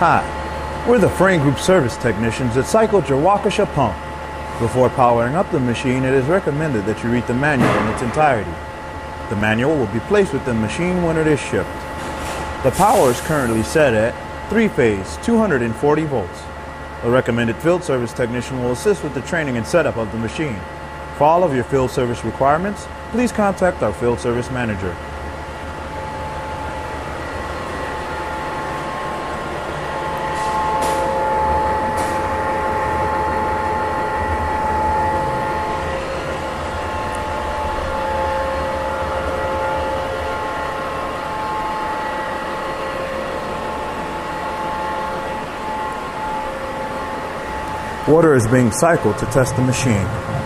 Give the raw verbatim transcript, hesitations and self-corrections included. Hi, we're the Frain Group service technicians that cycled your Waukesha pump. Before powering up the machine, it is recommended that you read the manual in its entirety. The manual will be placed with the machine when it is shipped. The power is currently set at three-phase, two hundred forty volts. A recommended field service technician will assist with the training and setup of the machine. For all of your field service requirements, please contact our field service manager. Water is being cycled to test the machine.